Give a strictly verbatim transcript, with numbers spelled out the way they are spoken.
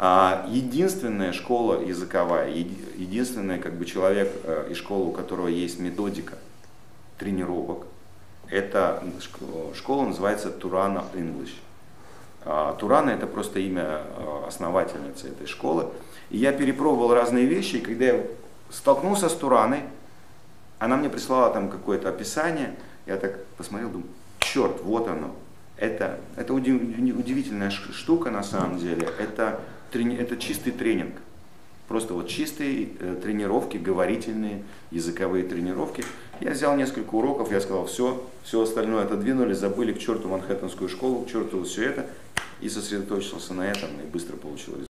Единственная школа языковая, единственный как бы человек и школа, у которого есть методика тренировок, эта школа называется Турана English. Турана — это просто имя основательницы этой школы. И я перепробовал разные вещи, и когда я столкнулся с Тураной, она мне прислала там какое-то описание, я так посмотрел, думаю, черт, вот оно. Это, это удивительная штука на самом деле, это, это чистый тренинг. Просто вот чистые тренировки, говорительные, языковые тренировки. Я взял несколько уроков, я сказал, все, все остальное отодвинули, забыли к черту Манхэттенскую школу, к черту все это, и сосредоточился на этом, и быстро получил результат.